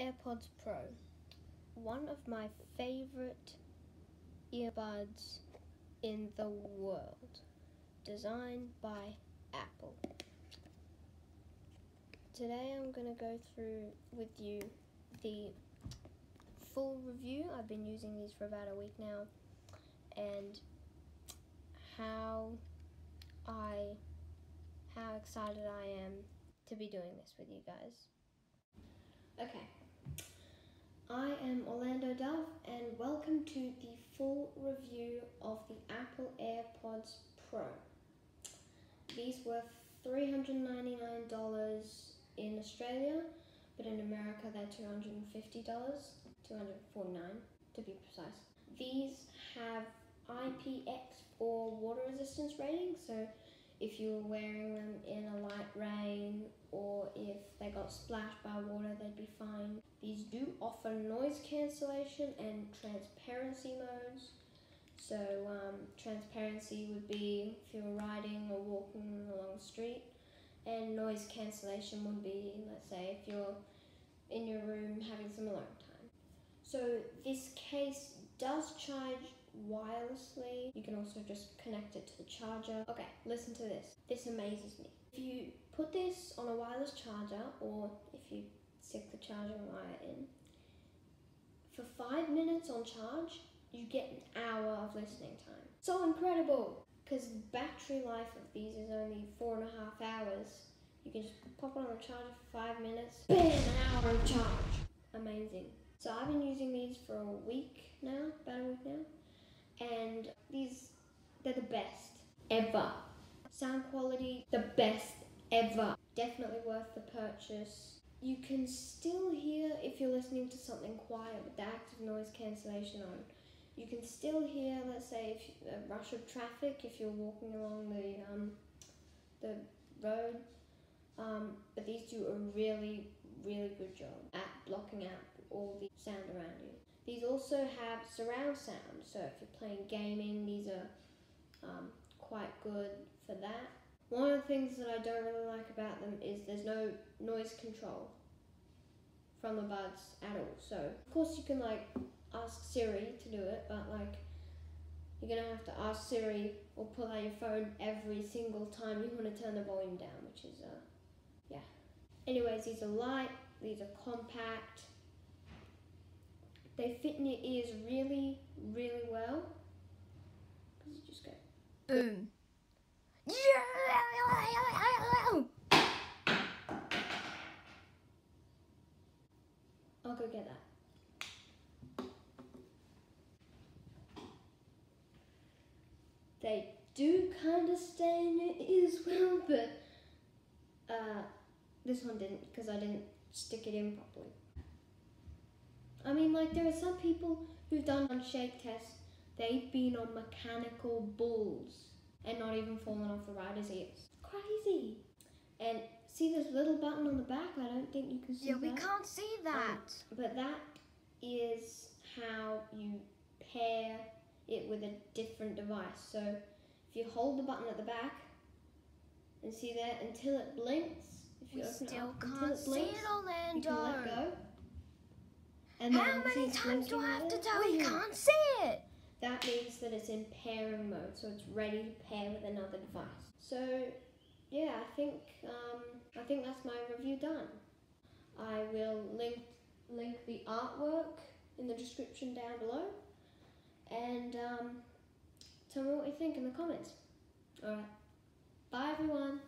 AirPods Pro, one of my favorite earbuds in the world, designed by Apple. Today I'm going to go through with you the full review. I've been using these for about a week now, and how excited I am to be doing this with you guys. Okay. I am Orlando Dove, and welcome to the full review of the Apple AirPods Pro. These were $399 in Australia, but in America they're $250, $249 to be precise. These have IPX4 water resistance rating, so if you were wearing them in a light rain or if they got splashed by water, they'd be fine. These do offer noise cancellation and transparency modes. So transparency would be if you're riding or walking along the street, and noise cancellation would be, let's say, if you're in your room having some alone time. So this case does charge wirelessly. You can also just connect it to the charger. Okay, listen to this. This amazes me. If you put this on a wireless charger, or if you stick the charging wire in, for 5 minutes on charge, you get an hour of listening time. So incredible! Because battery life of these is only 4.5 hours. You can just pop it on the charger for 5 minutes, bam, an hour of charge. Amazing. So I've been using these for about a week now, and these, they're the best ever. Sound quality, the best ever. Definitely worth the purchase. You can still hear, if you're listening to something quiet with the active noise cancellation on, you can still hear, let's say, a rush of traffic if you're walking along the road, but these do a really, really good job at blocking out all the sound around you. These also have surround sound, so if you're playing gaming, these are quite good for that. One of the things that I don't really like about them is there's no noise control from the buds at all. So of course you can like ask Siri to do it, but like you're gonna have to ask Siri or pull out your phone every single time you want to turn the volume down, which is yeah. Anyways, these are light, these are compact. They fit in your ears really, really well. Because you just go boom. I'll go get that. They do kind of stay in your ears well, but this one didn't because I didn't stick it in properly. I mean, like, there are some people who've done shake tests, they've been on mechanical bulls and not even fallen off the rider's ears. Crazy! And see this little button on the back? I don't think you can see that. Yeah, we can't see that. But that is how you pair it with a different device. So if you hold the button at the back and see there until it blinks, if you open it up until it blinks, you can let go. And how many times do I have to tell you? You can't see it! That means that it's in pairing mode, so it's ready to pair with another device. So, yeah, I think that's my review done. I will link the artwork in the description down below, and tell me what you think in the comments. Alright, bye everyone!